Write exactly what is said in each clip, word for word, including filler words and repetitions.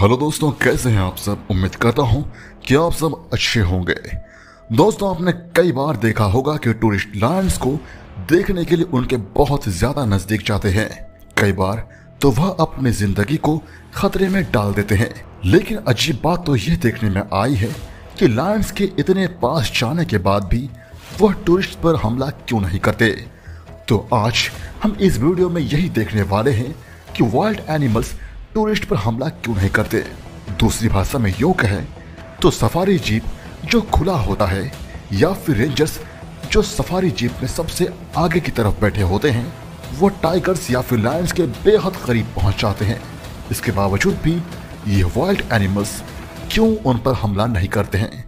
Hello दोस्तों, कैसे हैं आप सब। उम्मीद करता हूं कि आप सब अच्छे होंगे। दोस्तों, आपने कई बार देखा होगा कि टूरिस्ट लैंड्स को देखने के लिए उनके बहुत ज़्यादा नज़दीक जाते हैं। कई बार तो वह अपनी ज़िंदगी को खतरे में डाल देते हैं। लेकिन अजीब बात तो यह देखने में आई है कि लैंड्स के इतने पास जाने के बाद भी वह टूरिस्ट पर हमला क्यों नहीं करते। तो आज हम इस वीडियो में यही देखने वाले हैं कि वाइल्ड एनिमल्स टूरिस्ट पर हमला क्यों नहीं करते। दूसरी भाषा में यूँ कहें तो सफारी जीप जो खुला होता है या फिर रेंजर्स जो सफारी जीप में सबसे आगे की तरफ बैठे होते हैं, वो टाइगर्स या फिर लायंस के बेहद करीब पहुंच जाते हैं। इसके बावजूद भी ये वाइल्ड एनिमल्स क्यों उन पर हमला नहीं करते हैं।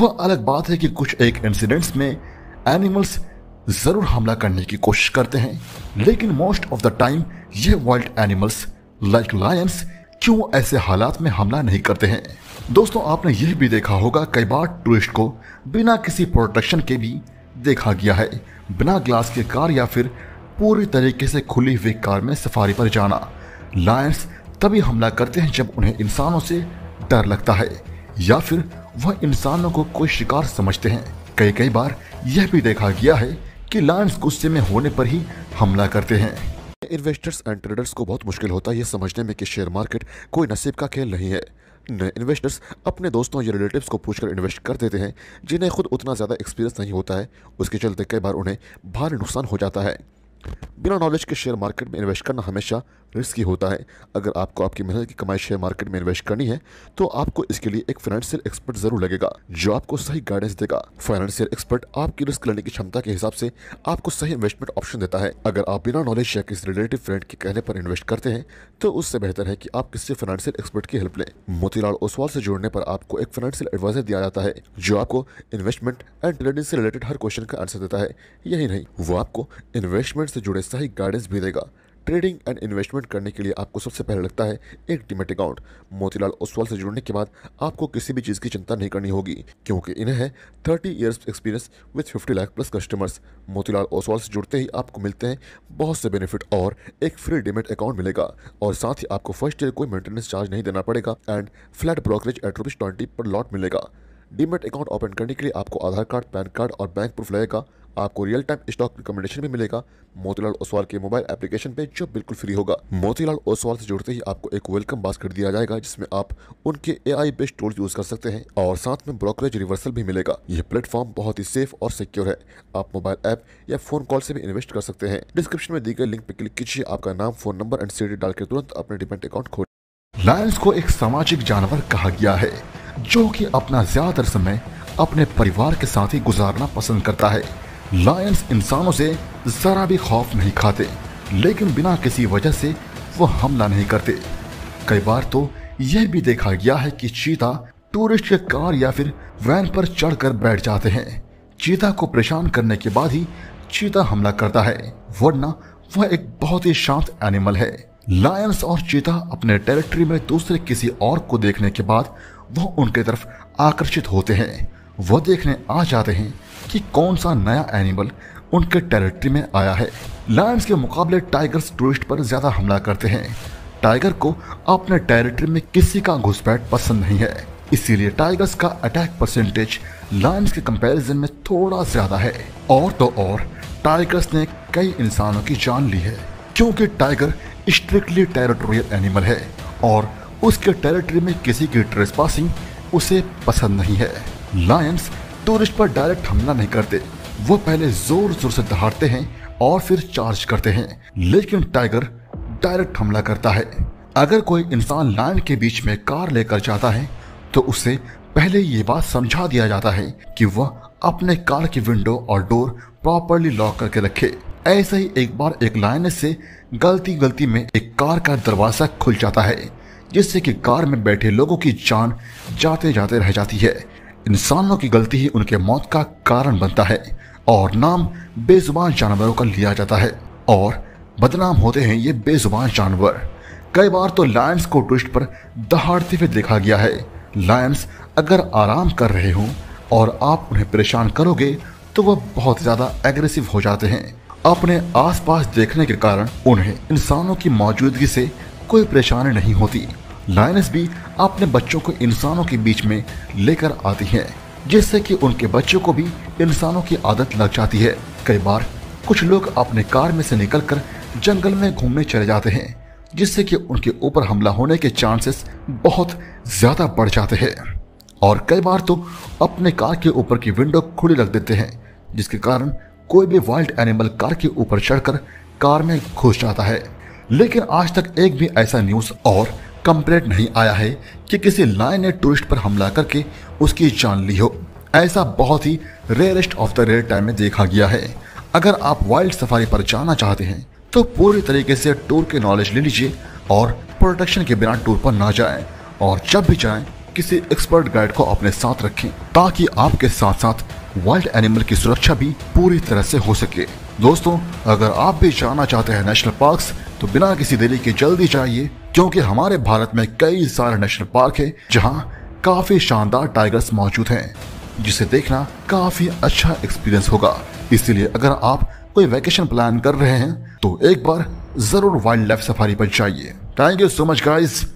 वह अलग बात है कि कुछ एक इंसिडेंट्स में एनिमल्स ज़रूर हमला करने की कोशिश करते हैं, लेकिन मोस्ट ऑफ द टाइम ये वाइल्ड एनिमल्स लाइक लायंस क्यों ऐसे हालात में हमला नहीं करते हैं। दोस्तों, आपने यह भी देखा होगा कई बार टूरिस्ट को बिना किसी प्रोटेक्शन के भी देखा गया है, बिना ग्लास के कार या फिर पूरी तरीके से खुली हुई कार में सफारी पर जाना। लायंस तभी हमला करते हैं जब उन्हें इंसानों से डर लगता है या फिर वह इंसानों को कोई शिकार समझते हैं। कई कई बार यह भी देखा गया है कि लायंस गुस्से में होने पर ही हमला करते हैं। इन्वेस्टर्स एंड ट्रेडर्स को बहुत मुश्किल होता है ये समझने में कि शेयर मार्केट कोई नसीब का खेल नहीं है। नए इन्वेस्टर्स अपने दोस्तों या रिलेटिव्स को पूछकर इन्वेस्ट कर देते हैं जिन्हें खुद उतना ज़्यादा एक्सपीरियंस नहीं होता है। उसके चलते कई बार उन्हें भारी नुकसान हो जाता है। बिना नॉलेज के शेयर मार्केट में इन्वेस्ट करना हमेशा रिस्की होता है। अगर आपको आपकी मेहनत की कमाई शेयर मार्केट में इन्वेस्ट करनी है तो आपको इसके लिए एक फाइनेंशियल एक्सपर्ट जरूर लगेगा जो आपको सही गाइडेंस देगा। फाइनेंशियल एक्सपर्ट आपकी रिस्क लेने की क्षमता के हिसाब से आपको सही इन्वेस्टमेंट ऑप्शन देता है। अगर आप बिना नॉलेज या किसी रिलेटिव फ्रेंड के कहने पर इन्वेस्ट करते हैं तो उससे बेहतर है कि आप किसी फाइनेंशियल एक्सपर्ट की हेल्प लें। मोतीलाल ओसवाल से जुड़ने पर आपको एक फाइनेंशियल एडवाइजर दिया जाता है जो आपको इन्वेस्टमेंट एंड ट्रेडिंग से रिलेटेड हर क्वेश्चन का आंसर देता है। यही नहीं, वो आपको इन्वेस्टमेंट से जुड़े सही गाइडेंस भी देगा। ट्रेडिंग एंड इन्वेस्टमेंट करने के लिए आपको सबसे पहले लगता है एक डीमैट अकाउंट। मोतीलाल ओसवाल से जुड़ने के बाद आपको किसी भी चीज़ की चिंता नहीं करनी होगी क्योंकि इन्हें है thirty years experience with fifty lakh plus customers. Motilal Oswal से जुड़ते ही आपको मिलते हैं बहुत से बेनिफिट और एक फ्री डीमैट अकाउंट मिलेगा और साथ ही आपको फर्स्ट ईयर कोई मेंटेनेंस चार्ज नहीं देना पड़ेगा and flat brokerage at rupees twenty per lot मिलेगा। डीमैट अकाउंट ओपन करने के लिए आपको आधार कार्ड, पैन कार्ड और बैंक प्रूफ लगेगा। आपको रियल टाइम स्टॉक रिकमेंडेशन भी मिलेगा मोतीलाल ओसवाल के मोबाइल एप्लीकेशन पे जो बिल्कुल फ्री होगा। मोतीलाल ओसवाल से जुड़ते ही आपको एक वेलकम बास्केट दिया जाएगा जिसमें आप उनके एआई बेस्ड टूल्स यूज कर सकते हैं और साथ में ब्रोकरेज रिवर्सल भी मिलेगा। यह प्लेटफॉर्म बहुत ही सेफ और सिक्योर है। आप मोबाइल ऐप या फोन कॉल से भी इन्वेस्ट कर सकते हैं। डिस्क्रिप्शन में दी गई लिंक पे क्लिक कीजिए, आपका नाम, फोन नंबर एंड सीडी डालकर तुरंत अपने डिपेंड अकाउंट खोलिए। लायंस को एक सामाजिक जानवर कहा गया है जो कि अपना ज्यादातर समय अपने परिवार के साथ ही गुजारना पसंद करता है। लायंस इंसानों से ज़रा भी खौफ नहीं खाते, लेकिन बिना किसी वजह से वह हमला नहीं करते। कई बार तो यह भी देखा गया है कि चीता टूरिस्ट के कार या फिर वैन पर चढ़कर बैठ जाते हैं। चीता को परेशान करने के बाद ही चीता हमला करता है, वरना वह एक बहुत ही शांत एनिमल है। लायंस और चीता अपने टेरिटरी में दूसरे किसी और को देखने के बाद वह उनके तरफ आकर्षित होते हैं। वह देखने आ जाते हैं कि कौन सा नया एनिमल उनके टेरिटरी में आया है। लायंस के मुकाबले टाइगर्स टूरिस्ट पर ज़्यादा हमला करते हैं। टाइगर को अपने टेरिटरी में किसी का घुसपैठ पसंद नहीं है, इसीलिए टाइगर्स का अटैक परसेंटेज लायंस के कंपैरिजन में थोड़ा ज़्यादा है। और तो और टाइगर्स ने कई इंसानों की जान ली है क्योंकि टाइगर स्ट्रिक्टली टेरिटोरियल एनिमल है और उसके टेरिटरी में किसी की ट्रेसपासिंग उसे पसंद नहीं है। लायंस टूरिस्ट पर डायरेक्ट हमला नहीं करते, वो पहले जोर जोर से दहाड़ते हैं और फिर चार्ज करते हैं, लेकिन टाइगर डायरेक्ट हमला करता है। अगर कोई इंसान लायन के बीच में कार लेकर जाता है तो उसे पहले ये बात समझा दिया जाता है कि वह अपने कार की विंडो और डोर प्रॉपरली लॉक करके रखे। ऐसे ही एक बार एक लायंस से गलती गलती में एक कार का दरवाजा खुल जाता है जिससे कि कार में बैठे लोगों की जान जाते जाते रह जाती है। इंसानों की गलती ही उनके मौत का कारण बनता है और नाम बेजुबान जानवरों का लिया जाता है और बदनाम होते हैं ये बेजुबान जानवर। कई बार तो लायंस को टूरिस्ट पर दहाड़ते हुए देखा गया है। लायंस अगर आराम कर रहे हों और आप उन्हें परेशान करोगे तो वह बहुत ज़्यादा एग्रेसिव हो जाते हैं। अपने आसपास देखने के कारण उन्हें इंसानों की मौजूदगी से कोई परेशानी नहीं होती। लायनेस भी अपने बच्चों को इंसानों के बीच में लेकर आती हैं, जिससे कि उनके बच्चों को भी इंसानों की आदत लग जाती है। कई बार कुछ लोग अपने कार में से निकलकर जंगल में घूमने चले जाते हैं, जिससे कि उनके ऊपर हमला होने के चांसेस बहुत ज़्यादा बढ़ जाते हैं। और कई बार तो अपने कार के ऊपर की विंडो खुली रख देते हैं, जिसके कारण कोई भी वाइल्ड एनिमल कार के ऊपर चढ़कर कार में घुस जाता है। लेकिन आज तक एक भी ऐसा न्यूज़ और कंप्लेंट नहीं आया है कि किसी लायन ने टूरिस्ट पर हमला करके उसकी जान ली हो। ऐसा बहुत ही rarest of the rare time में देखा गया है। अगर आप वाइल्ड सफारी पर जाना चाहते हैं तो पूरी तरीके से टूर के नॉलेज ले लीजिए और प्रोटेक्शन के बिना टूर पर ना जाएं, और जब भी जाएं किसी एक्सपर्ट गाइड को अपने साथ रखें, ताकि आपके साथ साथ वाइल्ड एनिमल की सुरक्षा भी पूरी तरह से हो सके। दोस्तों, अगर आप भी जाना चाहते हैं नेशनल पार्क्स, तो बिना किसी देरी के जल्दी जाइए, क्योंकि हमारे भारत में कई सारे नेशनल पार्क है जहाँ काफी शानदार टाइगर्स मौजूद है, जिसे देखना काफी अच्छा एक्सपीरियंस होगा। इसीलिए अगर आप कोई वैकेशन प्लान कर रहे हैं तो एक बार जरूर वाइल्ड लाइफ सफारी पर जाइए। Thank you so much guys.